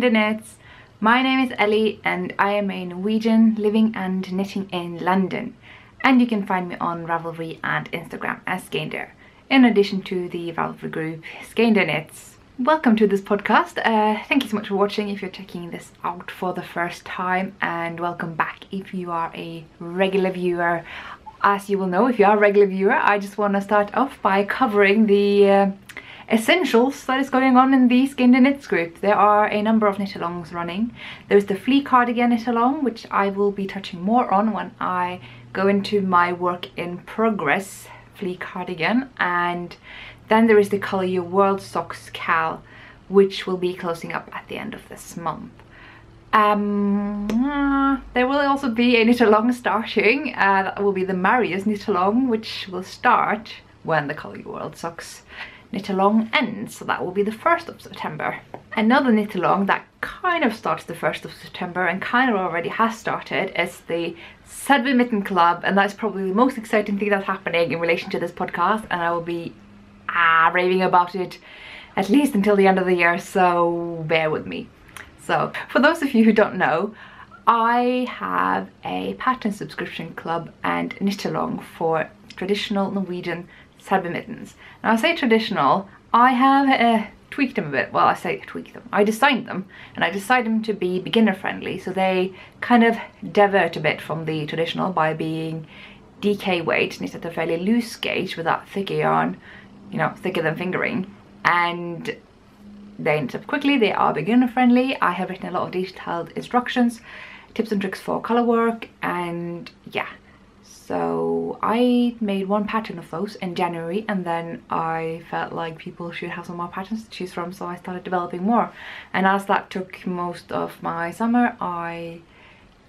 Skeindeer Knits. My name is Ellie and I am a Norwegian living and knitting in London, and you can find me on Ravelry and Instagram as Skeindeer, in addition to the Ravelry group Skeindeer Knits. Welcome to this podcast. Thank you so much for watching if you're checking this out for the first time, and welcome back if you are a regular viewer. As you will know, if you are a regular viewer, I just want to start off by covering the essentials that is going on in the Skeindeer Knits group. There are a number of knit-alongs running. There's the Flea Cardigan knit-along, which I will be touching more on when I go into my work in progress Flea Cardigan, and then there is the Colour Your World Socks Cal, which will be closing up at the end of this month. There will also be a knit along starting, that will be the Marius knit along, which will start when the Colour Your World Socks knit along ends, so that will be the 1st of September. Another knit along that kind of starts the 1st of September and kind of already has started is the Selbu Mitten Club, and that's probably the most exciting thing that's happening in relation to this podcast, and I will be raving about it at least until the end of the year, so bear with me. So, for those of you who don't know, I have a pattern subscription club and knit-along for traditional Norwegian Selbu mittens. Now, I say traditional, I have tweaked them a bit. Well, I say tweaked them. I designed them, and I designed them to be beginner-friendly, so they kind of divert a bit from the traditional by being DK weight, knit at a fairly loose gauge with that thicker yarn, you know, thicker than fingering, and they knit up quickly, they are beginner friendly. I have written a lot of detailed instructions, tips and tricks for colour work, and yeah. So I made one pattern of those in January, and then I felt like people should have some more patterns to choose from, so I started developing more. And as that took most of my summer, I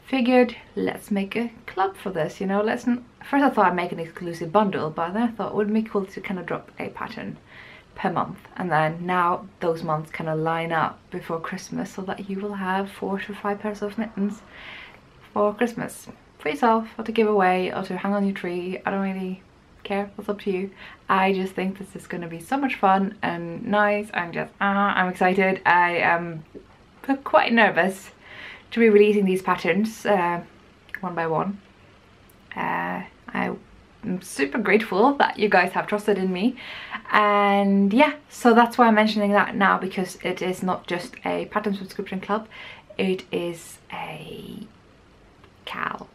figured, let's make a club for this, you know, first I thought I'd make an exclusive bundle, but then I thought it would be cool to kind of drop a pattern per month, and then now those months kind of line up before Christmas, so that you will have 4 to 5 pairs of mittens for Christmas for yourself, or to give away, or to hang on your tree. I don't really care, that's up to you. I just think this is going to be so much fun and nice. I'm just I'm excited. I am quite nervous to be releasing these patterns one by one. I'm super grateful that you guys have trusted in me, and yeah, so that's why I'm mentioning that now, because it is not just a pattern subscription club, it is a Cal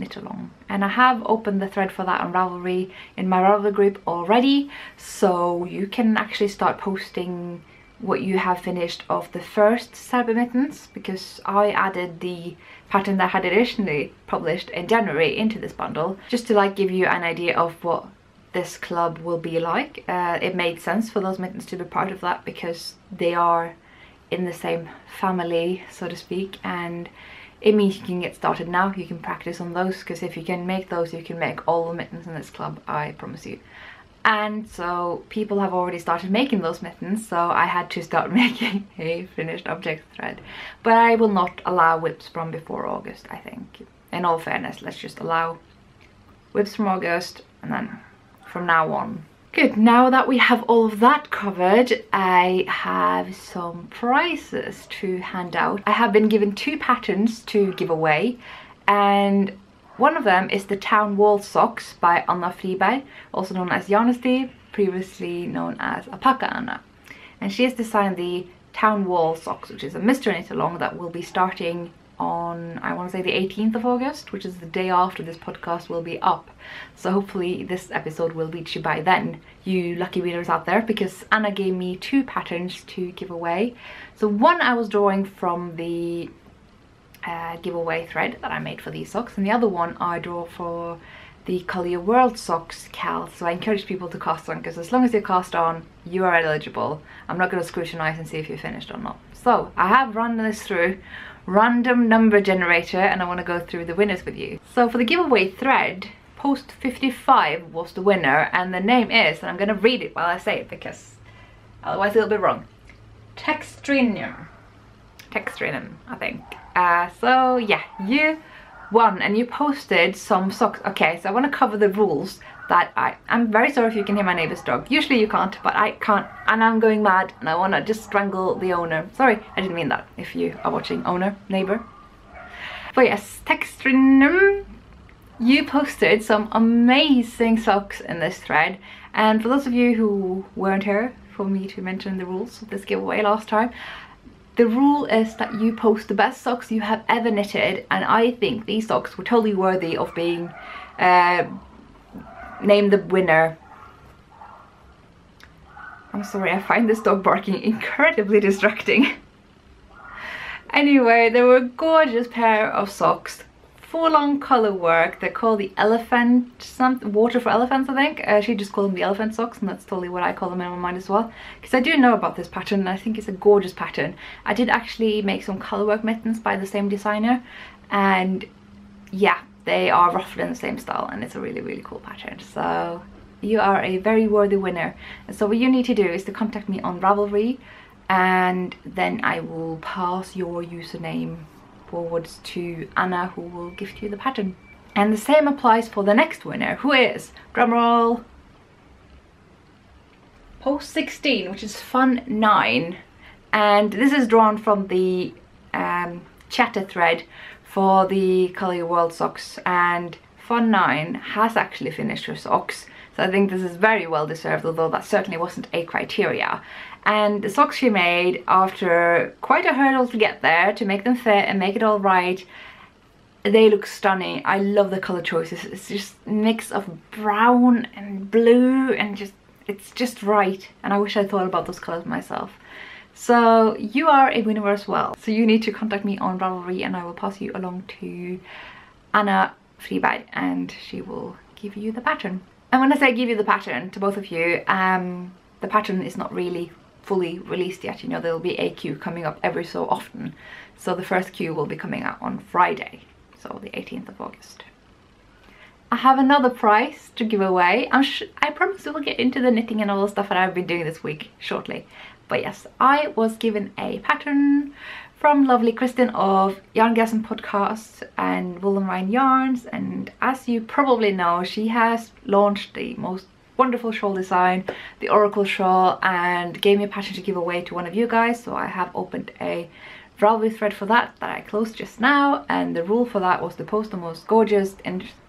knit along, and I have opened the thread for that on Ravelry in my Ravelry group already, so you can actually start posting what you have finished of the first Selbu mittens, because I added the pattern that I had additionally published in January into this bundle, just to like give you an idea of what this club will be like. It made sense for those mittens to be part of that because they are in the same family, so to speak, and it means you can get started now, you can practice on those, because if you can make those, you can make all the mittens in this club, I promise you. And so people have already started making those mittens, so I had to start making a finished object thread. But I will not allow whips from before August, I think. In all fairness, let's just allow whips from August, and then from now on. Good, now that we have all of that covered, I have some prizes to hand out. I have been given 2 patterns to give away, and one of them is the Town Wall Socks by Anna Friberg, also known as Janesty, previously known as Apaka Anna. And she has designed the Town Wall Socks, which is a mystery knit along that will be starting on, I want to say, the 18th of August, which is the day after this podcast will be up. So hopefully this episode will reach you by then, you lucky readers out there, because Anna gave me 2 patterns to give away. So one I was drawing from the giveaway thread that I made for these socks, and the other one I draw for the Colour Your World Socks Cal, so I encourage people to cast on, because as long as you cast on, you are eligible. I'm not going to scrutinize and see if you're finished or not. So I have run this through random number generator, and I want to go through the winners with you. So for the giveaway thread, post 55 was the winner, and the name is, and I'm going to read it while I say it because otherwise it'll be wrong, Textrinum, I think. So yeah, you won, and you posted some socks. Okay, so I want to cover the rules that I'm very sorry if you can hear my neighbor's dog. Usually you can't, but I can't, and I'm going mad and I want to just strangle the owner. Sorry, I didn't mean that if you are watching, owner, neighbor. But yes, Textrinum, you posted some amazing socks in this thread, and for those of you who weren't here for me to mention the rules of this giveaway last time, the rule is that you post the best socks you have ever knitted, and I think these socks were totally worthy of being named the winner. I'm sorry, I find this dog barking incredibly distracting. Anyway, there were a gorgeous pair of socks, full-on colour work. They're called the elephant, something, water for elephants I think. She just called them the elephant socks, and that's totally what I call them in my mind as well, because I do know about this pattern and I think it's a gorgeous pattern. I did actually make some colour work mittens by the same designer, and yeah, they are roughly in the same style, and it's a really, really cool pattern. So you are a very worthy winner. So what you need to do is to contact me on Ravelry, and then I will pass your username forwards to Anna, who will gift you the pattern. And the same applies for the next winner, who is, drumroll, post 16, which is fun9, and this is drawn from the chatter thread for the Colour Your World socks, and fun9 has actually finished her socks, so I think this is very well deserved, although that certainly wasn't a criteria. And the socks she made, after quite a hurdle to get there, to make them fit and make it all right, they look stunning. I love the colour choices. It's just a mix of brown and blue, and just, it's just right. And I wish I thought about those colours myself. So you are a winner as well. So you need to contact me on Ravelry, and I will pass you along to Anna Friberg, and she will give you the pattern. And when I say give you the pattern to both of you, the pattern is not really fully released yet. You know, there'll be a Q coming up every so often, so the first Q will be coming out on Friday, so the 18th of August. I have another prize to give away. I promise we'll get into the knitting and all the stuff that I've been doing this week shortly, but yes, I was given a pattern from lovely Kristin of Yarngasen podcast and Wool and Wine Yarns, and as you probably know, she has launched the most wonderful shawl design, the Oracle shawl, and gave me a pattern to give away to one of you guys. So I have opened a Ravelry thread for that I closed just now, and the rule for that was to post the most gorgeous,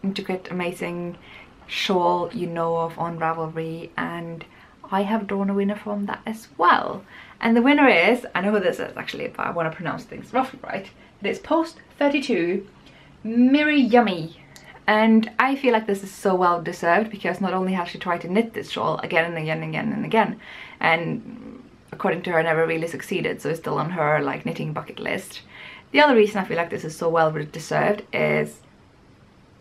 intricate, amazing shawl you know of on Ravelry, and I have drawn a winner from that as well. And the winner is, I know who this is actually, but I want to pronounce things roughly right. It's post 32 MiriYummy. And I feel like this is so well deserved, because not only has she tried to knit this shawl again and again and again and again, and according to her never really succeeded, so it's still on her like knitting bucket list. The other reason I feel like this is so well deserved is,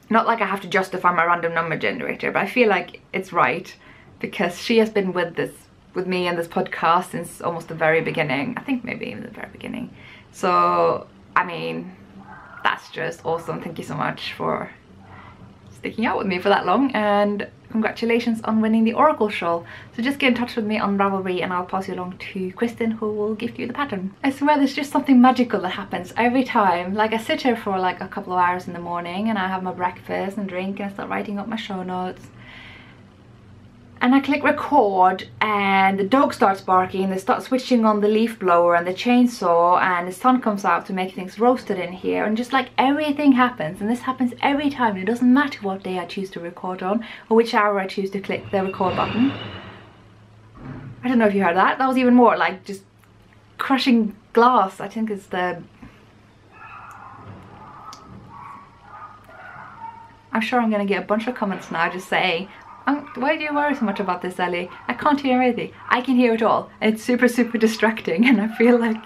not like I have to justify my random number generator, but I feel like it's right, because she has been with me and this podcast since almost the very beginning. I think maybe even the very beginning. So, I mean, that's just awesome. Thank you so much for sticking out with me for that long, and congratulations on winning the Oracle shawl. So just get in touch with me on Ravelry, and I'll pass you along to Kristin, who will gift you the pattern. I swear there's just something magical that happens every time. Like, I sit here for like a couple of hours in the morning, and I have my breakfast and drink, and I start writing up my show notes, and I click record, and the dog starts barking, they start switching on the leaf blower and the chainsaw, and the sun comes out to make things roasted in here, and just like everything happens, and this happens every time. It doesn't matter what day I choose to record on, or which hour I choose to click the record button. I don't know if you heard that. That was even more like just crushing glass. I think it's the... I'm sure I'm gonna get a bunch of comments now just saying, why do you worry so much about this, Ellie? I can't hear anything. I can hear it all. It's super, super distracting, and I feel like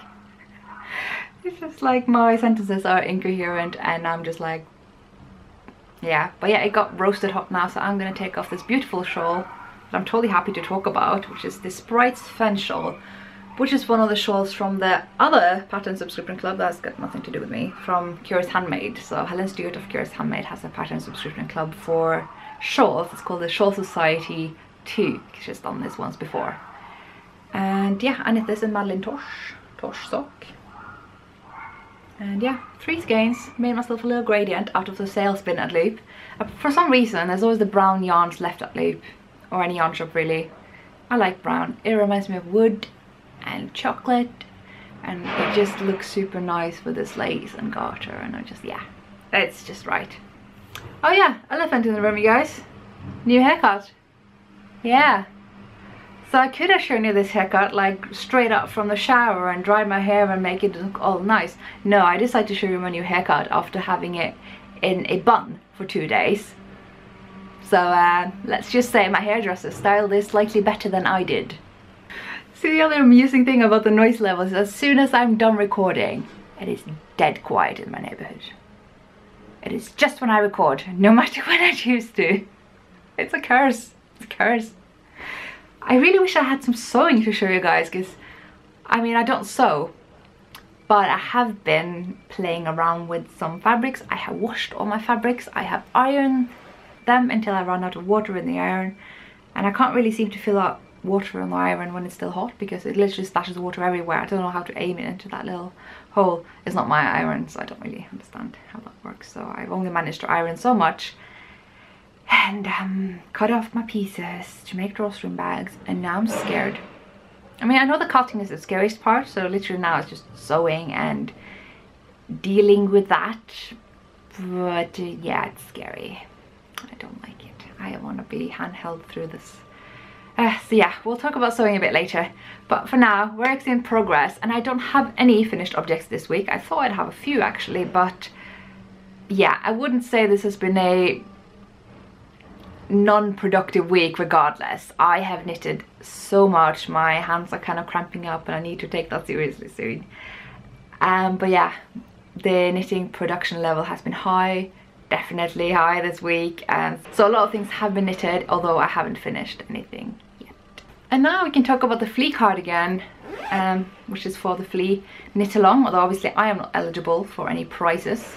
it's just like my sentences are incoherent, and I'm just like, yeah. But yeah, it got roasted hot now, so I'm gonna take off this beautiful shawl that I'm totally happy to talk about, which is the Sprite's Fen shawl, which is one of the shawls from the other pattern subscription club that's got nothing to do with me, from Curious Handmade. So Helen Stewart of Curious Handmade has a pattern subscription club for shawls. It's called the Shawl Society 2, because she's done this once before. And yeah, I knit this in Madeleine Tosh sock. And yeah, 3 skeins. Made myself a little gradient out of the sales bin at Loop. For some reason, there's always the brown yarns left at Loop, or any yarn shop really. I like brown. It reminds me of wood and chocolate, and it just looks super nice with this lace and garter, and I just, yeah, it's just right. Oh yeah, elephant in the room, you guys. New haircut. Yeah. So I could have shown you this haircut like straight up from the shower and dry my hair and make it look all nice. No, I decided to show you my new haircut after having it in a bun for 2 days. So let's just say my hairdresser styled this slightly better than I did. See, the other amusing thing about the noise levels is as soon as I'm done recording, it is dead quiet in my neighborhood. It is just when I record, no matter when I choose to. It's a curse. It's a curse. I really wish I had some sewing to show you guys, because I mean, I don't sew, but I have been playing around with some fabrics. I have washed all my fabrics, I have ironed them until I run out of water in the iron, and I can't really seem to fill out water in the iron when it's still hot, because it literally splashes water everywhere. I don't know how to aim it into that little hole. It's not my iron, so I don't really understand how that works, so I've only managed to iron so much. And cut off my pieces to make drawstring bags, and now I'm scared. I mean, I know the cutting is the scariest part, so literally now it's just sewing and dealing with that. But yeah, it's scary. I don't like it. I want to be handheld through this. So yeah, we'll talk about sewing a bit later. But for now, work's in progress, and I don't have any finished objects this week. I thought I'd have a few actually, but yeah, I wouldn't say this has been a non-productive week regardless. I have knitted so much, my hands are kind of cramping up and I need to take that seriously soon. But yeah, the knitting production level has been high, definitely high this week, and so a lot of things have been knitted, although I haven't finished anything yet. And now we can talk about the Flea Cardigan, which is for the Flea knit along, although obviously I am not eligible for any prizes.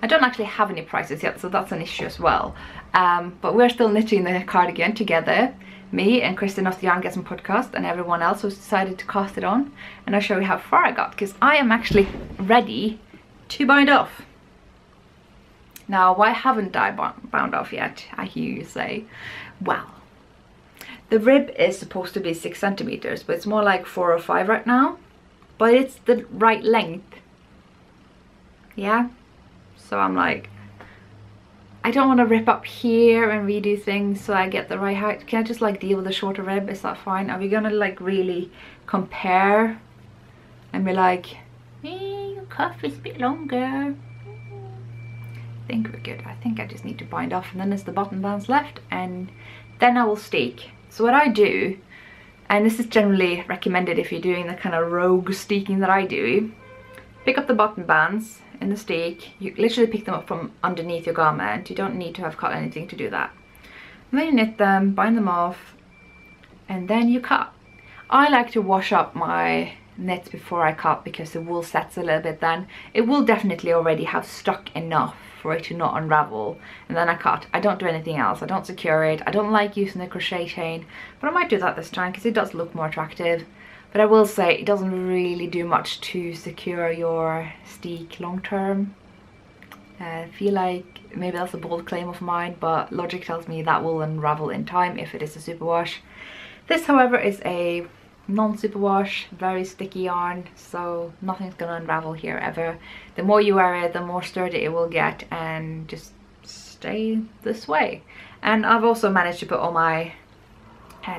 I don't actually have any prices yet, so that's an issue as well. But we're still knitting the cardigan together, me and Kristin of the Yarngasen podcast and everyone else who's decided to cast it on. And I'll show you how far I got, because I am actually ready to bind off. Now, why haven't I bound off yet, I hear you say? Well, the rib is supposed to be 6 centimeters, but it's more like 4 or 5 right now. But it's the right length. Yeah? So I'm like, I don't want to rip up here and redo things so I get the right height. Can I just like deal with the shorter rib? Is that fine? Are we gonna like really compare and be like, your cuff is a bit longer? I think we're good. I think I just need to bind off, and then there's the button bands left, and then I will steek. So what I do, and this is generally recommended if you're doing the kind of rogue steeking that I do, pick up the button bands in the steek, you literally pick them up from underneath your garment. You don't need to have cut anything to do that. And then you knit them, bind them off, and then you cut. I like to wash up my knits before I cut, because the wool sets a little bit then. It will definitely already have stuck enough for it to not unravel, and then I cut. I don't do anything else. I don't secure it. I don't like using the crochet chain, but I might do that this time because it does look more attractive. But I will say, it doesn't really do much to secure your steek long term. I feel like maybe that's a bold claim of mine, but logic tells me that will unravel in time if it is a superwash. This, however, is a non-superwash, very sticky yarn, so nothing's gonna unravel here ever. The more you wear it, the more sturdy it will get, and just stay this way. And I've also managed to put all my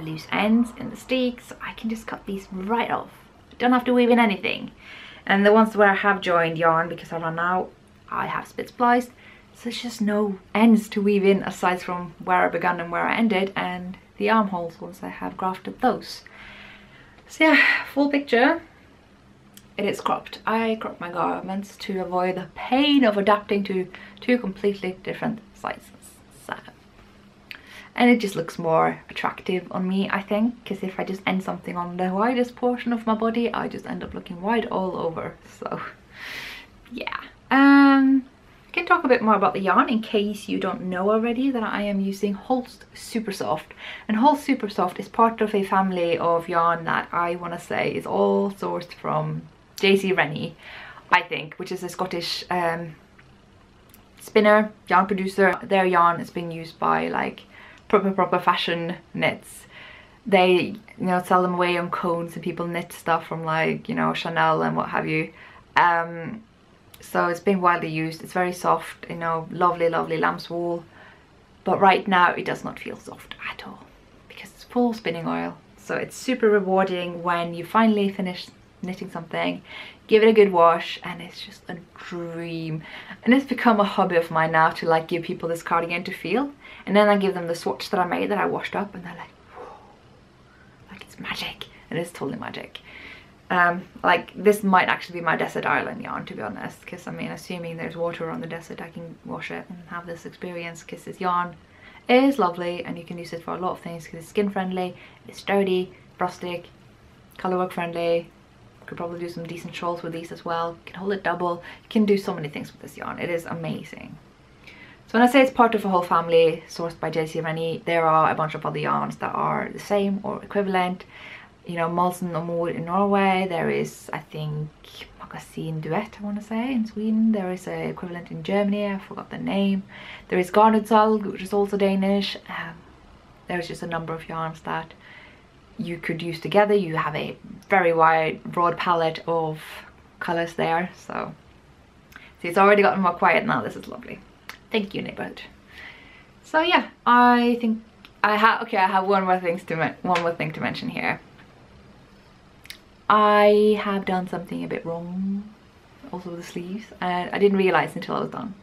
loose ends in the steek, so I can just cut these right off. I don't have to weave in anything. And the ones where I have joined yarn because I ran out, I have split spliced, so there's just no ends to weave in aside from where I began and where I ended, and the armholes once I have grafted those. So yeah, full picture. It is cropped. I crop my garments to avoid the pain of adapting to 2 completely different sizes. And it just looks more attractive on me, I think, because if I just end something on the widest portion of my body, I just end up looking wide all over. So yeah. I can talk a bit more about the yarn in case you don't know already that I am using Holst Super Soft. And Holst Super Soft is part of a family of yarn that I want to say is all sourced from JC Rennie. I think, which is a Scottish spinner, yarn producer. Their yarn is being used by like proper fashion knits. They, sell them away on cones, and people knit stuff from like, Chanel and what have you. So it's been widely used. It's very soft, lovely, lovely lamb's wool. But right now it does not feel soft at all because it's full of spinning oil. So it's super rewarding when you finally finish knitting something, give it a good wash, and it's just a dream. And it's become a hobby of mine now to like give people this cardigan to feel. And then I give them the swatch that I made that I washed up, and they're like, whoa, like it's magic. And it's totally magic. Like this might actually be my desert island yarn, to be honest, because I mean, assuming there's water on the desert, I can wash it and have this experience, because this yarn is lovely and you can use it for a lot of things, because it's skin friendly, it's sturdy, rustic, colorwork friendly. You could probably do some decent shawls with these as well. You can hold it double. You can do so many things with this yarn. It is amazing. So when I say it's part of a whole family sourced by JCMNE, there are a bunch of other yarns that are the same or equivalent. Molson & Moore in Norway, there is, I think, Magasin Duet, I want to say, in Sweden. There is an equivalent in Germany, I forgot the name. There is Garnetsalg, which is also Danish. There's just a number of yarns that you could use together. You have a very wide, broad palette of colours there. So, see, it's already gotten more quiet now. This is lovely. Thank you, neighbourhood. So yeah, I think I have one more thing to mention here. I have done something a bit wrong, also with the sleeves, and I didn't realise until I was done.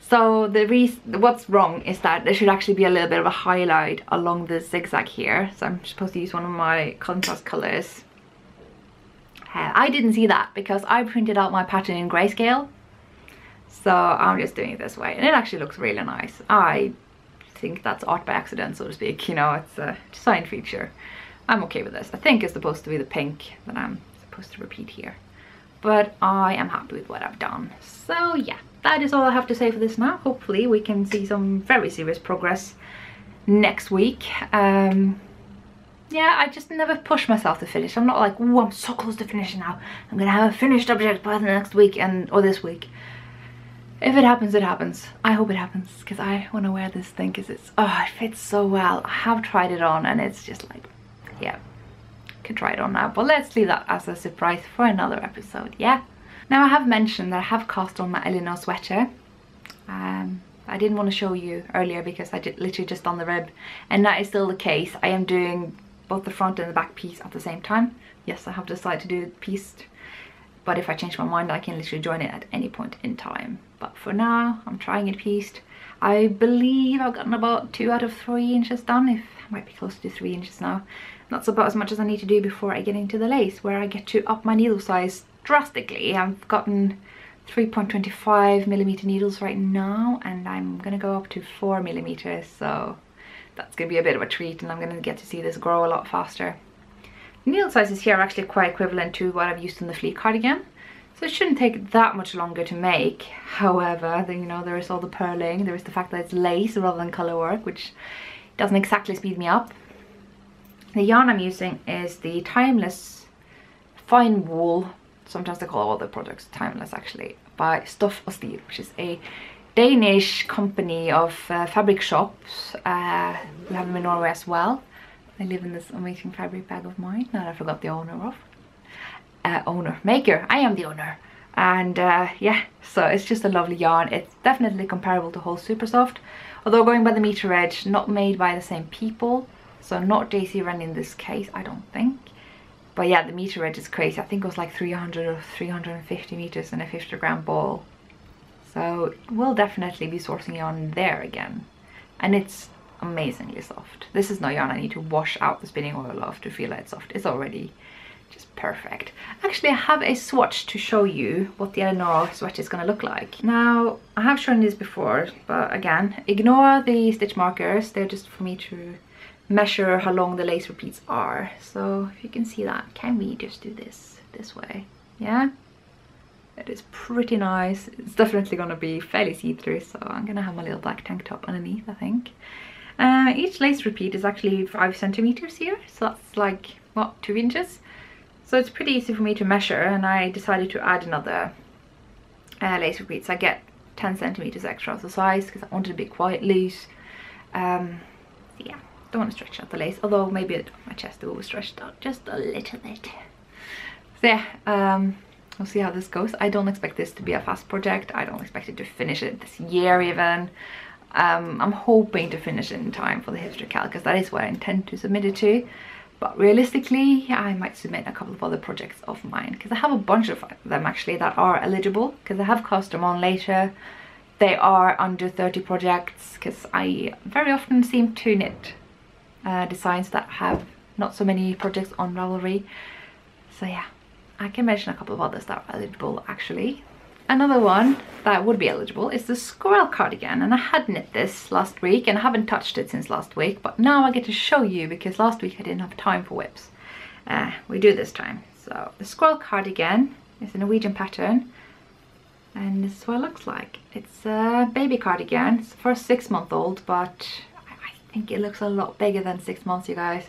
So the reason, what's wrong is that there should actually be a little bit of a highlight along the zigzag here. So I'm supposed to use one of my contrast colours. I didn't see that because I printed out my pattern in grayscale. So I'm just doing it this way, and it actually looks really nice. I think that's art by accident, so to speak. It's a design feature. I'm okay with this. I think it's supposed to be the pink that I'm supposed to repeat here. But I am happy with what I've done. So yeah, that is all I have to say for this now. Hopefully we can see some very serious progress next week. Yeah, I just never push myself to finish. I'm not like, oh, I'm so close to finishing now. I'm going to have a finished object by the next week or this week. If it happens, it happens. I hope it happens, because I want to wear this thing because it's, oh, it fits so well. I have tried it on and it's just like, yeah, can try it on now, but let's leave that as a surprise for another episode. Yeah, now I have mentioned that I have cast on my Elinor sweater. I didn't want to show you earlier because I did literally just done the rib, and that is still the case. I am doing both the front and the back piece at the same time. Yes, I have decided to do the piece, but if I change my mind I can literally join it at any point in time. But for now I'm trying it pieced. I believe I've gotten about 2 out of 3 inches done. If I might be close to 3 inches now. That's about as much as I need to do before I get into the lace, where I get to up my needle size drastically. I've gotten 3.25mm needles right now, and I'm gonna go up to 4mm, so that's gonna be a bit of a treat, and I'm gonna get to see this grow a lot faster. The needle sizes here are actually quite equivalent to what I've used in the Flea Cardigan, so it shouldn't take that much longer to make. However, there is all the purling, there is the fact that it's lace rather than colour work, which doesn't exactly speed me up. The yarn I'm using is the Timeless Fine Wool, sometimes they call all the products Timeless actually, by Stoff och Stil, which is a Danish company of fabric shops. We have them in Norway as well. They live in this amazing fabric bag of mine that I forgot the owner of. Maker, I am the owner. And yeah, so it's just a lovely yarn. It's definitely comparable to Whole Super Soft, although going by the meter edge, not made by the same people. So not JCRN in this case, I don't think. But yeah, the meter edge is crazy. I think it was like 300 or 350 meters in a 50-gram ball. So we'll definitely be sourcing yarn there again. And it's amazingly soft. This is not yarn I need to wash out the spinning oil off to feel that it's soft. It's already just perfect. Actually, I have a swatch to show you what the Elinor sweater is going to look like. Now, I have shown this before, but again, ignore the stitch markers. They're just for me to measure how long the lace repeats are. So if you can see that, can we just do this way? Yeah, it is pretty nice. It's definitely gonna be fairly see-through, so I'm gonna have my little black tank top underneath, I think. Each lace repeat is actually 5 centimeters here, so that's like, what, 2 inches? So it's pretty easy for me to measure, and I decided to add another lace repeat. So I get 10 centimeters extra of the size because I wanted to be quite loose. So yeah, don't want to stretch out the lace, although maybe my chest will be stretched out just a little bit. So yeah, we'll see how this goes. I don't expect this to be a fast project. I don't expect it to finish it this year even. I'm hoping to finish it in time for the Hipstercal, because that is what I intend to submit it to. But realistically, yeah, I might submit a couple of other projects of mine, because I have a bunch of them actually that are eligible, because I have cast them on later. They are under 30 projects, because I very often seem to knit designs that have not so many projects on Ravelry. So yeah, I can mention a couple of others that are eligible actually. Another one that would be eligible is the Squirrel Cardigan, and I had knit this last week and I haven't touched it since last week, but now I get to show you because last week I didn't have time for whips. We do this time. So the Squirrel Cardigan is a Norwegian pattern, and this is what it looks like. It's a baby cardigan. It's for a 6-month-old, but I think it looks a lot bigger than 6 months, you guys.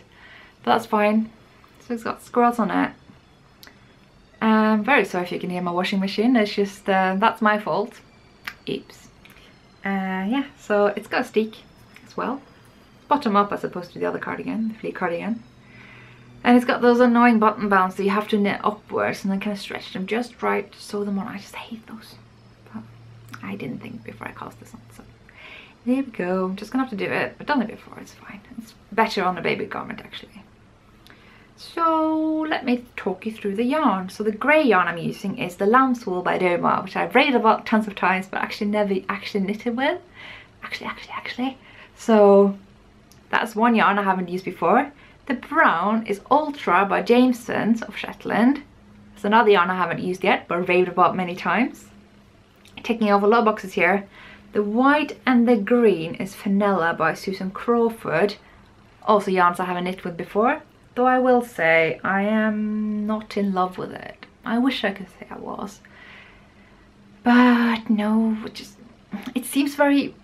But that's fine. So it's got squirrels on it. I'm very sorry if you can hear my washing machine, it's just, that's my fault. Oops. Yeah, so it's got a stick as well. It's bottom up as opposed to the other cardigan, the Flea Cardigan. And it's got those annoying button bounds that you have to knit upwards and then kind of stretch them just right to sew them on. I just hate those. But I didn't think before I cast this on, so there we go. I'm just gonna have to do it. I've done it before, it's fine. It's better on a baby garment actually. So let me talk you through the yarn. So the grey yarn I'm using is the Lamb's Wool by Doma, which I've raved about tons of times, but actually never actually knitted with. Actually. So that's one yarn I haven't used before. The brown is Ultra by Janesty of Shetland. It's another yarn I haven't used yet, but raved about many times. Taking off a lot of boxes here. The white and the green is Fynella by Susan Crawford. Also yarns I haven't knit with before. Though I will say, I am not in love with it. I wish I could say I was. But no, it seems very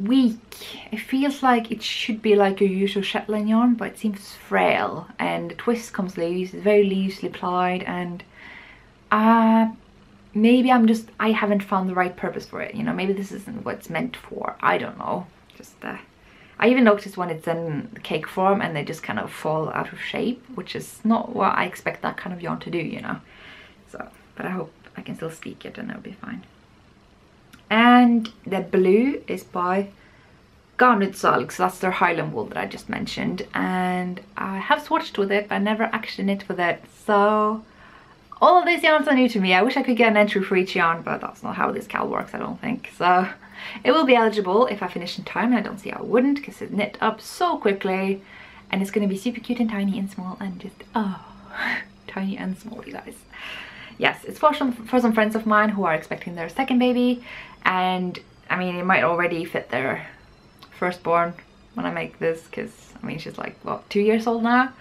weak. It feels like it should be like your usual Shetland yarn, but it seems frail. And the twist comes loose, it's very loosely plied, and maybe I haven't found the right purpose for it. You know, maybe this isn't what it's meant for. I don't know. I even noticed when it's in cake form and they just kind of fall out of shape, which is not what I expect that kind of yarn to do, you know. So, but I hope I can still speak it and it'll be fine. And the blue is by Garnudsalg, so that's their Highland wool that I just mentioned. And I have swatched with it, but I never actually knit with it. So, all of these yarns are new to me. I wish I could get an entry for each yarn, but that's not how this cal works, I don't think. So, it will be eligible if I finish in time, and I don't see how I wouldn't, because it knit up so quickly. And it's going to be super cute and tiny and small and just, oh, tiny and small, you guys. Yes, it's for some friends of mine who are expecting their second baby. And, I mean, it might already fit their firstborn when I make this, because, I mean, she's like, what, 2 years old now?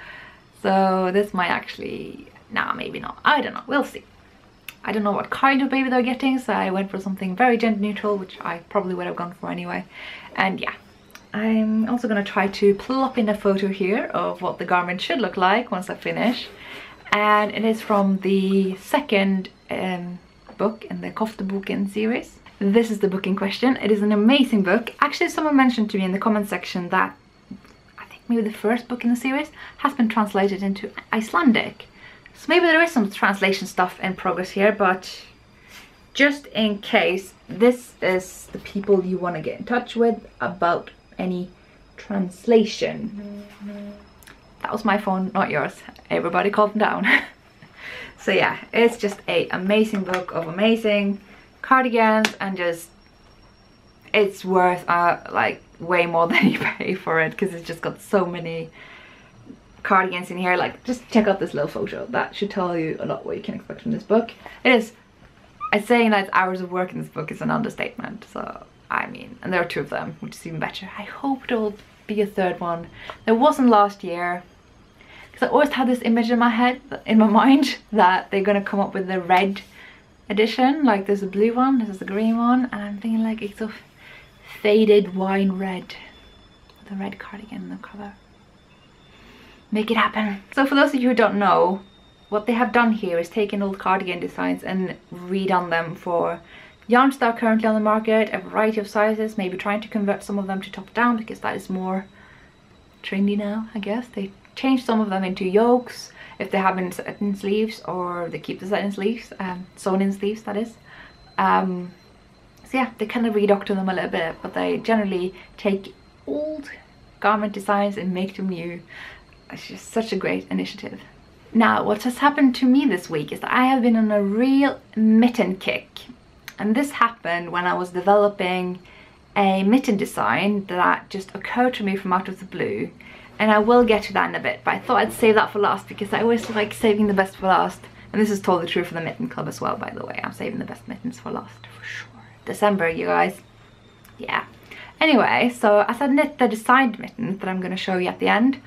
So, this might actually... Nah, maybe not. I don't know. We'll see. I don't know what kind of baby they're getting, so I went for something very gender neutral, which I probably would have gone for anyway. And yeah, I'm also going to try to plop in a photo here of what the garment should look like once I finish. And it is from the second book in the Kofteboken series. This is the book in question. It is an amazing book. Actually, someone mentioned to me in the comment section that I think maybe the first book in the series has been translated into Icelandic. So maybe there is some translation stuff in progress here, but just in case, this is the people you want to get in touch with about any translation. That was my phone, not yours. Everybody calm down. So yeah, it's just an amazing book of amazing cardigans, and just, it's worth like way more than you pay for it, because it's just got so many cardigans in here. Like, just check out this little photo. That should tell you a lot what you can expect from this book. It is, I'm saying that hours of work in this book is an understatement. So I mean, and there are two of them, which is even better. I hope there'll be a third one. There wasn't last year, because I always had this image in my head, in my mind, that they're gonna come up with the red edition. Like, there's a blue one, this is the green one, and I'm thinking like it's of faded wine red, the red cardigan in the cover. Make it happen. So for those of you who don't know What they have done here is taken old cardigan designs and redone them for yarns that are currently on the market, a variety of sizes, maybe trying to convert some of them to top down because that is more trendy now, I guess. They change some of them into yokes if they have been satin sleeves, or they keep the satin sleeves, sewn in sleeves, that is. So yeah, they kind of redoctor them a little bit, but they generally take old garment designs and make them new. It's just such a great initiative. Now, what has happened to me this week is that I have been on a real mitten kick. And this happened when I was developing a mitten design that just occurred to me from out of the blue. And I will get to that in a bit, but I thought I'd save that for last because I always like saving the best for last. And this is totally true for the mitten club as well, by the way. I'm saving the best mittens for last, for sure. December, you guys. Yeah. Anyway, so as I knit the designed mittens that I'm going to show you at the end,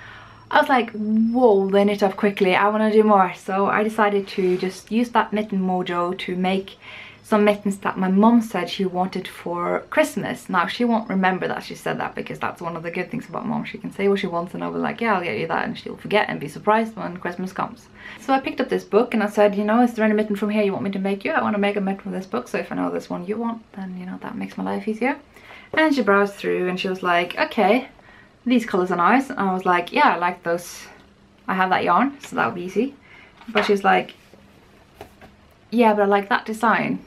I was like, whoa, they knit up quickly, I want to do more. So I decided to just use that mitten mojo to make some mittens that my mom said she wanted for Christmas. Now, she won't remember that she said that because that's one of the good things about mom. She can say what she wants and I'll be like, yeah, I'll get you that, and she'll forget and be surprised when Christmas comes. So I picked up this book and I said, you know, is there any mitten from here you want me to make you? I want to make a mitten from this book, so if I know this one you want, then, you know, that makes my life easier. And she browsed through and she was like, okay, these colours are nice. And I was like, yeah, I like those. I have that yarn, so that'll be easy. But she's like, yeah, but I like that design.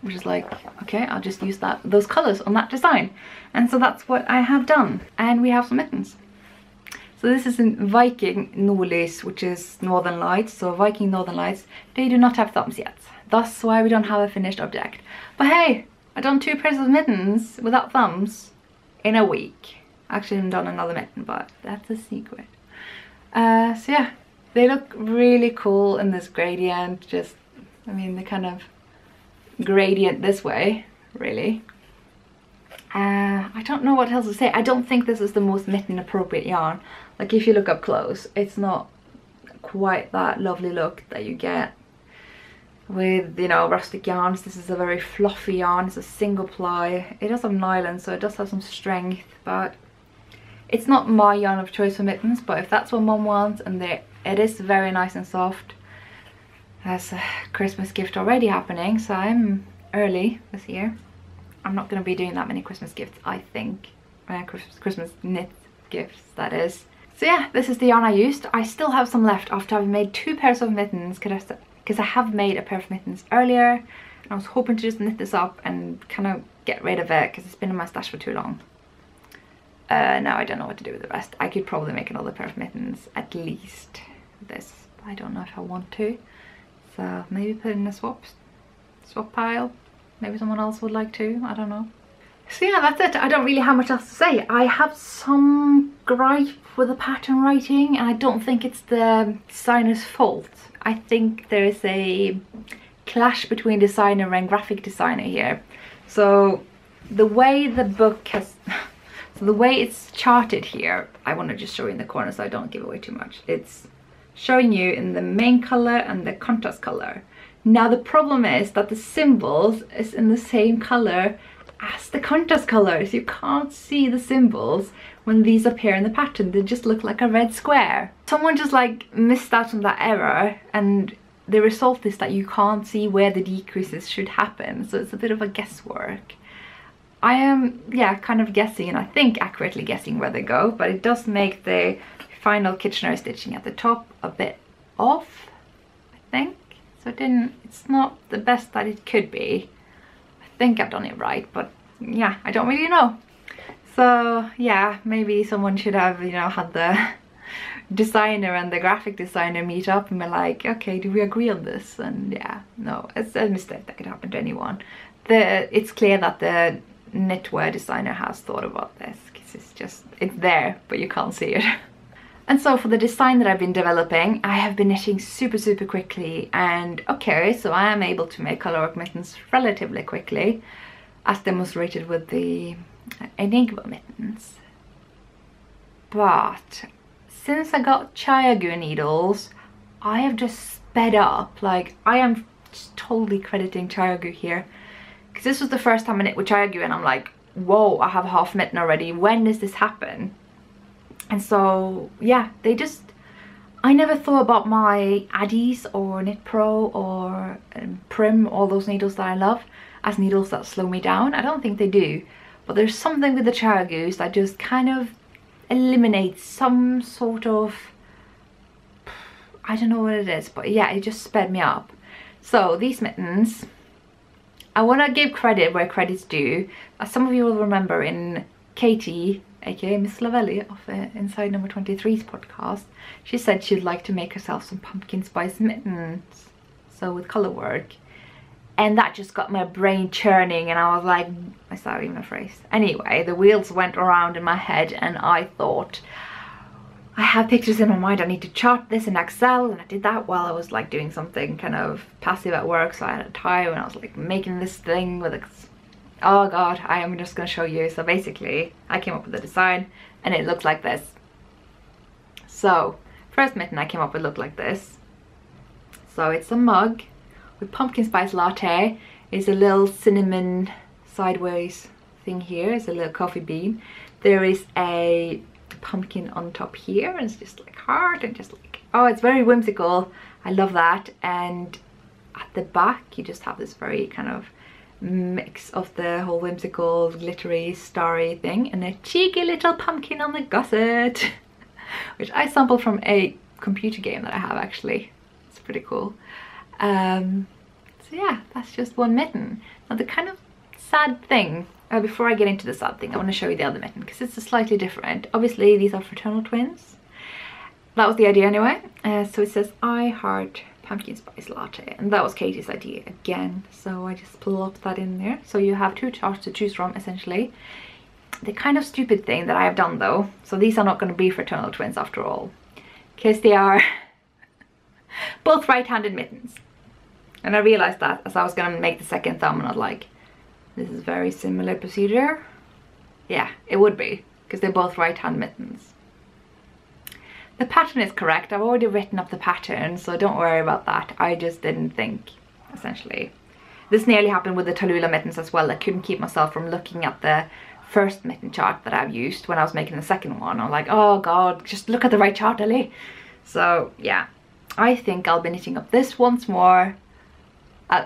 Which is like, okay, I'll just use that, those colours on that design. And so that's what I have done. And we have some mittens. So this is in Viking Nordlys, which is Northern Lights. So Viking Northern Lights, they do not have thumbs yet. That's why we don't have a finished object. But hey, I've done 2 pairs of mittens without thumbs in a week. Actually, I've done another mitten, but that's a secret. So yeah, they look really cool in this gradient. Just, I mean, they're kind of gradient this way, really. I don't know what else to say. I don't think this is the most mitten appropriate yarn. Like, if you look up close, it's not quite that lovely look that you get with, you know, rustic yarns. This is a very fluffy yarn. It's a single ply. It does have nylon, so it does have some strength, but it's not my yarn of choice for mittens, but if that's what mom wants, and it is very nice and soft. There's a Christmas gift already happening, so I'm early this year. I'm not going to be doing that many Christmas gifts, I think. Christmas knit gifts, that is. So yeah, this is the yarn I used. I still have some left after I've made 2 pairs of mittens, because I have made a pair of mittens earlier. And I was hoping to just knit this up and kind of get rid of it because it's been in my stash for too long. Now I don't know what to do with the rest. I could probably make another pair of mittens, at least this. I don't know if I want to. So maybe put it in a swap pile. Maybe someone else would like to, I don't know. So yeah, that's it. I don't really have much else to say. I have some gripe with the pattern writing, and I don't think it's the designer's fault. I think there is a clash between designer and graphic designer here. So the way the book has... the way it's charted here, I want to just show you in the corner so I don't give away too much. It's showing you in the main color and the contrast color. Now the problem is that the symbols is in the same color as the contrast colors. You can't see the symbols when these appear in the pattern. They just look like a red square. Someone just like missed out on that error, and the result is that you can't see where the decreases should happen. So it's a bit of a guesswork. I am, yeah, kind of guessing, and I think accurately guessing where they go, but it does make the final Kitchener stitching at the top a bit off, I think. So it's not the best that it could be. I think I've done it right, but yeah, I don't really know. So yeah, maybe someone should have, you know, had the designer and the graphic designer meet up and be like, okay, do we agree on this? And yeah, no, it's a mistake that could happen to anyone. It's clear that the knitwear designer has thought about this, because it's just, it's there, but you can't see it. And so for the design that I've been developing, I have been knitting super quickly, and okay, so I am able to make colour work mittens relatively quickly, as demonstrated with the Enigma mittens. But since I got ChiaoGoo needles, I have just sped up. Like, I am totally crediting ChiaoGoo here. Because this was the first time I knit with ChiaoGoo and I'm like, whoa, I have half mitten already, when does this happen? And so yeah, they just, I never thought about my Addies or Knit Pro or Prim, all those needles that I love, as needles that slow me down. I don't think they do, but there's something with the ChiaoGoos that just kind of eliminates some sort of, I don't know what it is, but yeah, it just sped me up. So these mittens, I want to give credit where credit's due. As some of you will remember, in Katie, aka Miss Lavelli of Inside Number 23's podcast, she said she'd like to make herself some pumpkin spice mittens, so with colour work. And that just got my brain churning, and I was like, is that even a phrase? Anyway, the wheels went around in my head, and I thought, I have pictures in my mind, I need to chart this in Excel. And I did that while I was like doing something kind of passive at work, so I had time and I was like making this thing with oh god, I am just going to show you. So basically I came up with the design and it looked like this. So first mitten I came up with looked like this. So it's a mug with pumpkin spice latte. It's a little cinnamon sideways thing here. It's a little coffee bean. There is a pumpkin on top here, and it's just like heart and just like, oh, it's very whimsical. I love that. And at the back you just have this very kind of mix of the whole whimsical, glittery, starry thing, and a cheeky little pumpkin on the gusset, which I sampled from a computer game that I have, actually. It's pretty cool. So yeah, that's just one mitten. Now the kind of sad thing, before I get into the sad thing, I want to show you the other mitten because it's a slightly different. Obviously these are fraternal twins. That was the idea anyway. So it says I heart pumpkin spice latte, and that was Katie's idea again, so I just plopped that in there. So you have two charts to choose from, essentially. The kind of stupid thing that I have done though, so these are not going to be fraternal twins after all, because they are both right-handed mittens. And I realized that as I was going to make the second thumb, and I was like, this is very similar procedure. Yeah, it would be, because they're both right-hand mittens. The pattern is correct. I've already written up the pattern, so don't worry about that. I just didn't think, essentially. This nearly happened with the Tallulah mittens as well. I couldn't keep myself from looking at the first mitten chart that I've used when I was making the second one. I'm like, oh god, just look at the right chart, Ellie. So yeah, I think I'll be knitting up this once more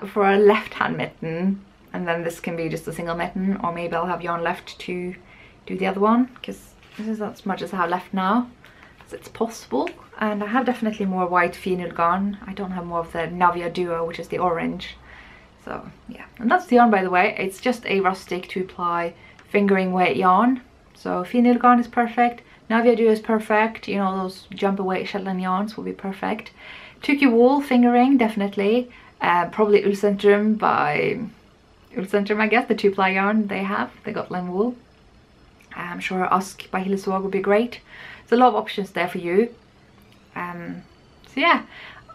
for a left-hand mitten. And then this can be just a single mitten, or maybe I'll have yarn left to do the other one, because this is as much as I have left now, so it's possible. And I have definitely more white Fynilgarn. I don't have more of the Navia Duo, which is the orange. So yeah, and that's the yarn, by the way. It's just a rustic 2-ply fingering weight yarn. So Fynilgarn is perfect, Navia Duo is perfect, you know, those jumper weight Shetland yarns will be perfect. Tukey wool fingering, definitely. Probably Ulcentrum by Ulcentrum, I guess, the 2-ply yarn they have, the Gotland wool. I'm sure Usk by Hilleswag would be great. There's a lot of options there for you. So yeah,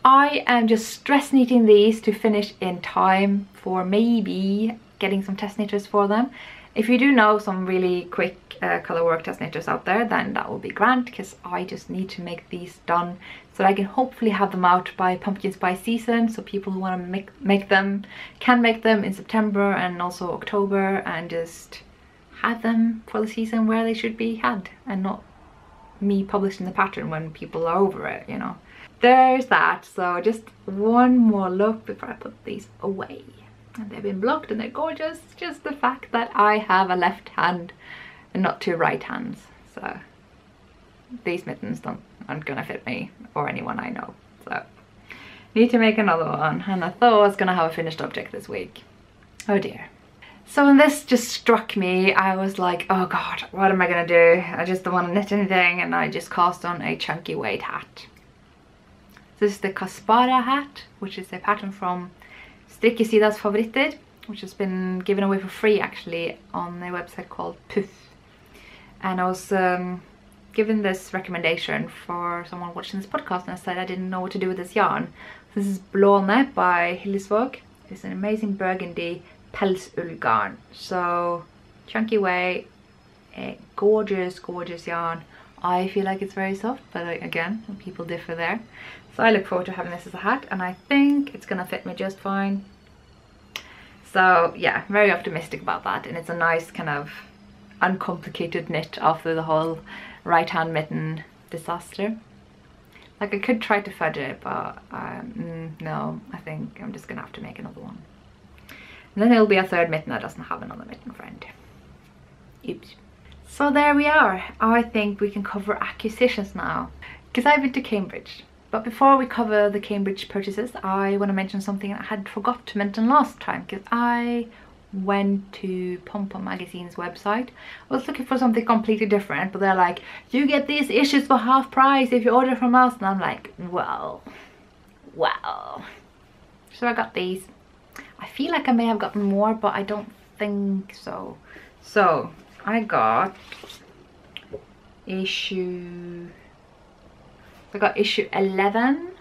I am just stress knitting these to finish in time for maybe getting some test knitters for them. If you do know some really quick colour work test knitters out there, then that will be grand, because I just need to make these done so that I can hopefully have them out by pumpkin spice season, so people who want to make them can make them in September and also October, and just have them for the season where they should be had, and not me publishing the pattern when people are over it, you know. There's that. So just one more look before I put these away. And they've been blocked and they're gorgeous. Just the fact that I have a left hand and not two right hands, so these mittens aren't gonna fit me or anyone I know, so need to make another one. And I thought I was gonna have a finished object this week. Oh dear. So when this just struck me, I was like, oh god, what am I gonna do? I just don't want to knit anything. And I just cast on a chunky weight hat. This is the Caspara hat, which is a pattern from Strikkesida's Favoritter, which has been given away for free actually on a website called Puff. And I was given this recommendation for someone watching this podcast, and I said I didn't know what to do with this yarn. This is Blåne by Hillesvåg. It's an amazing burgundy pelsull garn. So chunky way, a gorgeous, gorgeous yarn. I feel like it's very soft, but again, people differ there. So I look forward to having this as a hat, and I think it's gonna fit me just fine. So yeah, very optimistic about that. And it's a nice kind of uncomplicated knit after the whole right hand mitten disaster. Like, I could try to fudge it, but no, I think I'm just gonna have to make another one. And then there'll be a third mitten that doesn't have another mitten friend. Oops. So there we are. I think we can cover acquisitions now, because I've been to Cambridge. But before we cover the Cambridge purchases, I want to mention something I had forgot to mention last time, because I went to Pom Pom magazine's website. I was looking for something completely different, but they're like, you get these issues for half price if you order from us. And I'm like, well. So I got these. I feel like I may have gotten more, but I don't think so. So I got issue 11.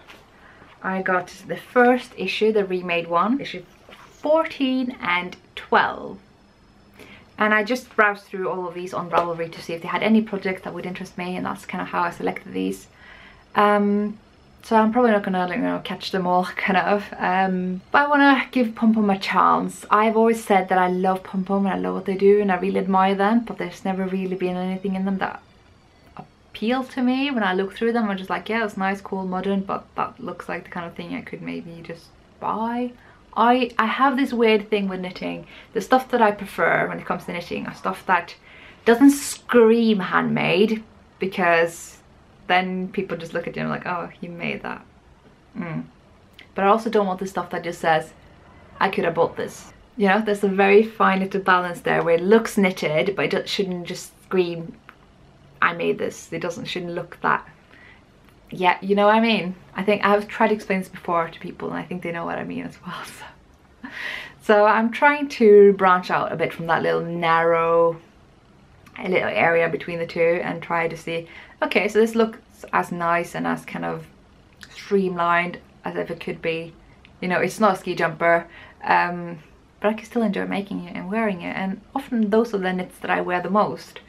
I got the first issue, the remade one, issue 14 and 12. And I just browsed through all of these on Ravelry to see if they had any projects that would interest me, and that's kind of how I selected these. So I'm probably not gonna, catch them all, but I wanna give Pom Pom a chance. I've always said that I love Pom Pom and I love what they do and I really admire them, but there's never really been anything in them that appealed to me. When I look through them, I'm just like, yeah, it's nice, cool, modern, but that looks like the kind of thing I could maybe just buy. I have this weird thing with knitting. The stuff that I prefer when it comes to knitting are stuff that doesn't scream handmade, because then people just look at you and like, oh, you made that. But I also don't want the stuff that just says, I could have bought this. You know, there's a very fine little balance there where it looks knitted, but it shouldn't just scream, I made this. It shouldn't look that. Yeah, you know what I mean? I think I've tried to explain this before to people and I think they know what I mean as well. So I'm trying to branch out a bit from that little narrow area between the two and try to see, okay, so this looks as nice and as kind of streamlined as if it could be. You know, it's not a ski jumper, but I can still enjoy making it and wearing it, and often those are the knits that I wear the most.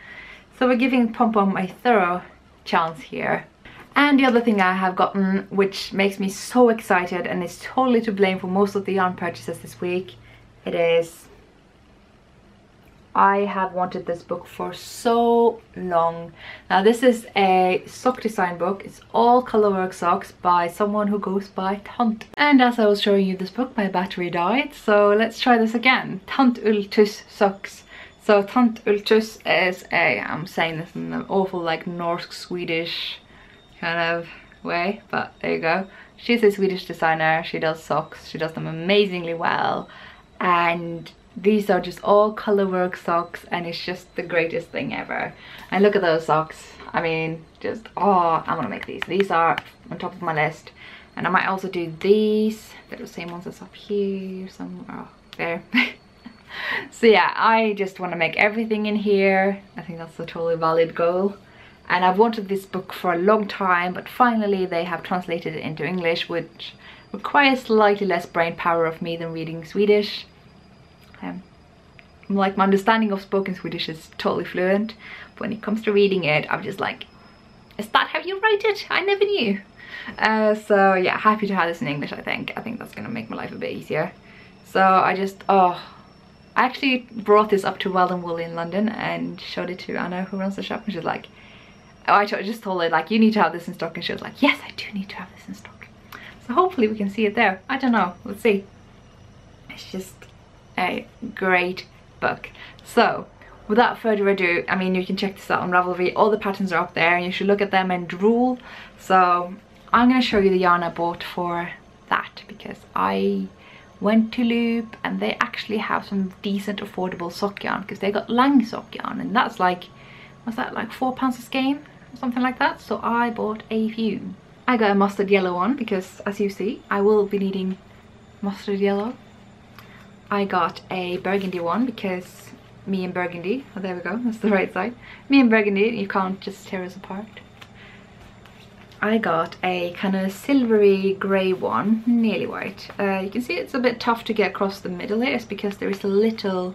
So we're giving Pom Pom a thorough chance here. And the other thing I have gotten, which makes me so excited and is totally to blame for most of the yarn purchases this week, it is... I have wanted this book for so long. Now this is a sock design book. It's all Colour Your World Socks by someone who goes by Tant. And as I was showing you this book, my battery died. So let's try this again. Tant Ultus Socks. So Tant Ultus is a, I'm saying this in an awful like Norse Swedish kind of way, but there you go. She's a Swedish designer. She does socks. She does them amazingly well. And these are just all Colour Your World Socks, and it's just the greatest thing ever. And look at those socks. I mean, just, oh, I want to make these. These are on top of my list. And I might also do these. They're the same ones that's up here somewhere. Oh, there. So yeah, I just want to make everything in here. I think that's a totally valid goal. And I've wanted this book for a long time, but finally they have translated it into English, which requires slightly less brain power of me than reading Swedish. Like, my understanding of spoken Swedish is totally fluent, but when it comes to reading it, I'm just like, is that how you write it? I never knew. So yeah, happy to have this in English. I think that's gonna make my life a bit easier. So I just, I actually brought this up to Weldon Wool in London and showed it to Anna, who runs the shop, and she's like, oh, I just told her, like, you need to have this in stock, and she was like, yes, I do need to have this in stock. So hopefully we can see it there. I don't know, let's see. It's just a great book. So without further ado, I mean, you can check this out on Ravelry. All the patterns are up there and you should look at them and drool. So I'm going to show you the yarn I bought for that, because I went to Loop and they actually have some decent affordable sock yarn, because they got Lang sock yarn, and that's like, was that like £4 a skein or something like that? So I bought a few. I got a mustard yellow one because, as you see, I will be needing mustard yellow. I got a burgundy one because me and burgundy, oh there we go, that's the right side. Me and burgundy, you can't just tear us apart. I got a kind of silvery grey one, nearly white. You can see it's a bit tough to get across the middle here. It's because there is a little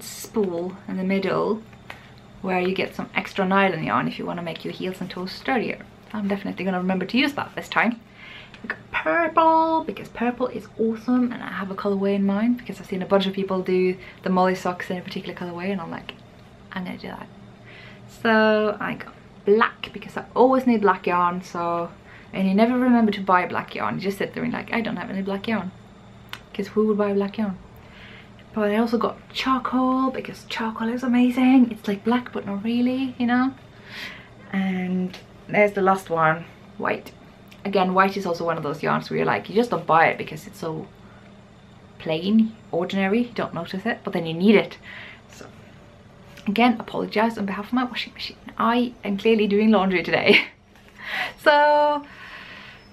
spool in the middle where you get some extra nylon yarn if you want to make your heels and toes sturdier. I'm definitely going to remember to use that this time. I got purple because purple is awesome, and I have a colorway in mind because I've seen a bunch of people do the Molly socks in a particular colorway, and I'm like, I'm gonna do that. So I got black because I always need black yarn. So, and you never remember to buy black yarn. You just sit there and like, I don't have any black yarn, because who would buy black yarn? But I also got charcoal, because charcoal is amazing. It's like black but not really, you know. And there's the last one, white. Again, white is also one of those yarns where you're like, you just don't buy it because it's so plain, ordinary, you don't notice it, but then you need it. So again, apologize on behalf of my washing machine. I am clearly doing laundry today. So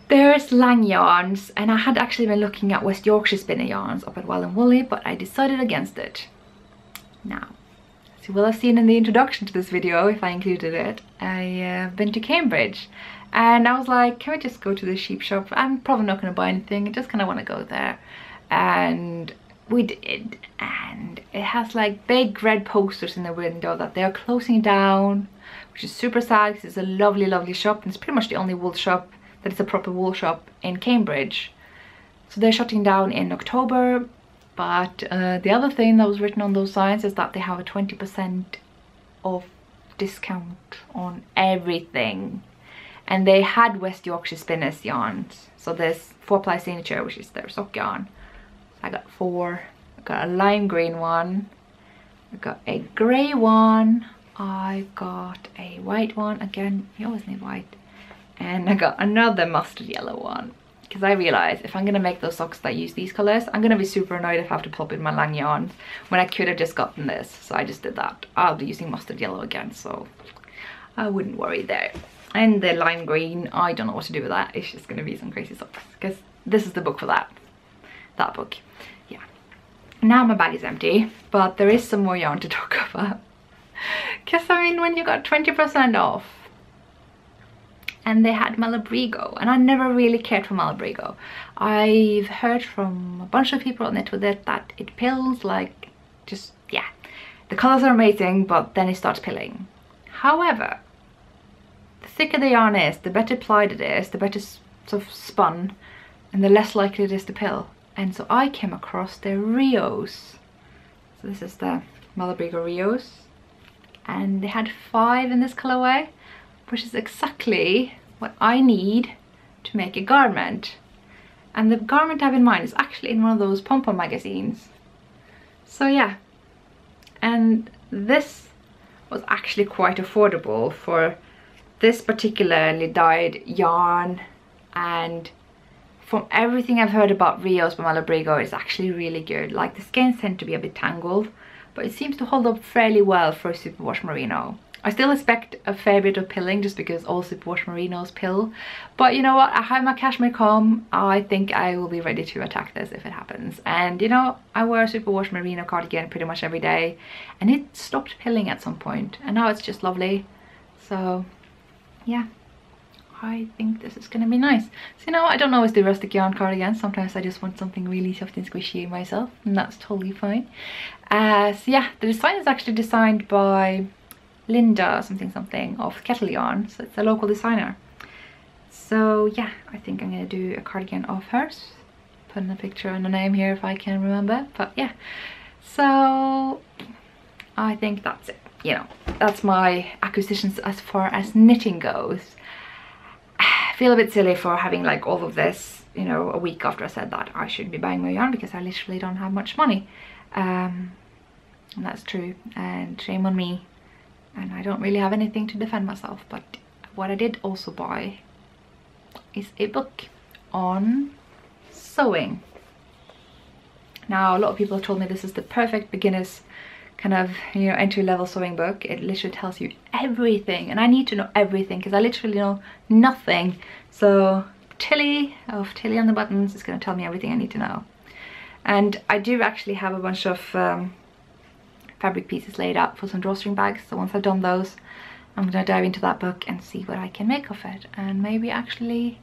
there's Lang yarns, and I had actually been looking at West Yorkshire spinner yarns up at Wild and Woolly, but I decided against it. Now, as you will have seen in the introduction to this video, if I included it, I've been to Cambridge. And I was like, can we just go to the sheep shop? I'm probably not going to buy anything, I just kind of want to go there. And we did, and it has like big red posters in the window that they are closing down, which is super sad because it's a lovely, lovely shop, and it's pretty much the only wool shop that is a proper wool shop in Cambridge. So they're shutting down in October, but the other thing that was written on those signs is that they have a 20% off discount on everything. And they had West Yorkshire spinners yarns. So there's 4-ply signature, which is their sock yarn. I got 4. I got a lime green one. I got a grey one. I got a white one. Again, you always need white. And I got another mustard yellow one. Because I realised if I'm going to make those socks that use these colours, I'm going to be super annoyed if I have to pop in my Lang yarns when I could have just gotten this. So I just did that. I'll be using mustard yellow again, so I wouldn't worry there. And the lime green, I don't know what to do with that. It's just going to be some crazy socks, because this is the book for that book. Yeah, now my bag is empty, but there is some more yarn to talk about, because I mean, when you got 20% off, and they had Malabrigo, and I never really cared for Malabrigo. I've heard from a bunch of people on the Twitter that it pills, like, just, yeah, the colors are amazing, but then it starts pilling. However, the thicker the yarn is, the better plied it is, the better sort of spun, and the less likely it is to pill. And so I came across the Rios. So this is the Malabrigo Rios, and they had 5 in this colorway, which is exactly what I need to make a garment. And the garment I have in mind is actually in one of those Pom Pom magazines. So yeah, and this was actually quite affordable for this particularly dyed yarn, and from everything I've heard about Rios by Malabrigo, it's actually really good. Like, the skeins tend to be a bit tangled, but it seems to hold up fairly well for superwash merino. I still expect a fair bit of pilling just because all superwash merinos pill, but you know what, I have my cashmere comb. I think I will be ready to attack this if it happens. And you know, I wear a superwash merino cardigan pretty much every day, and it stopped pilling at some point, and now it's just lovely. So yeah, I think this is gonna be nice. So you know, I don't always do rustic yarn cardigans. Sometimes I just want something really soft and squishy myself, and that's totally fine. So yeah, the design is actually designed by Linda something of Kettle Yarn, so it's a local designer. So yeah, I think I'm gonna do a cardigan of hers. Put in a picture and a name here if I can remember, but yeah. So I think that's it. You know, that's my acquisitions as far as knitting goes. I feel a bit silly for having like all of this, you know, a week after I said that I shouldn't be buying more yarn because I literally don't have much money. And that's true, and shame on me. And I don't really have anything to defend myself, but what I did also buy is a book on sewing. Now, a lot of people have told me this is the perfect beginner's kind of, you know, entry-level sewing book. It literally tells you everything, and I need to know everything because I literally know nothing. So Tilly of Tilly on the Buttons is going to tell me everything I need to know. And I do actually have a bunch of fabric pieces laid out for some drawstring bags, so once I've done those, I'm going to dive into that book and see what I can make of it, and maybe actually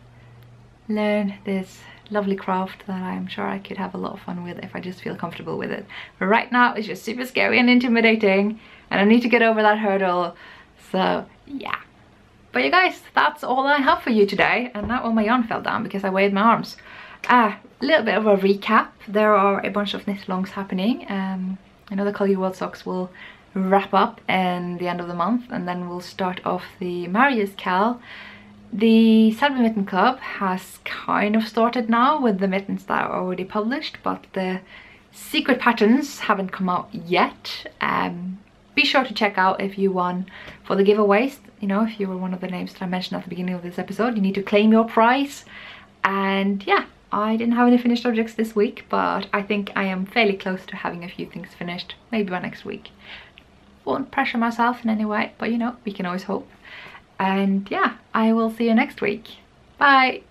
learn this lovely craft that I'm sure I could have a lot of fun with if I just feel comfortable with it. But right now it's just super scary and intimidating, and I need to get over that hurdle. So yeah, but you guys, that's all I have for you today. And now all my yarn fell down because I waved my arms. A little bit of a recap. There are a bunch of knit-alongs happening. I know the Colour Your World Socks will wrap up and the end of the month, and then we'll start off the Marius Cal. The Selbu Mitten Club has kind of started now with the mittens that are already published, but the secret patterns haven't come out yet. Be sure to check out if you won for the giveaways. You know, if you were one of the names that I mentioned at the beginning of this episode, you need to claim your prize. And yeah, I didn't have any finished objects this week, but I think I am fairly close to having a few things finished, maybe by next week. Won't pressure myself in any way, but you know, we can always hope. And yeah, I will see you next week. Bye!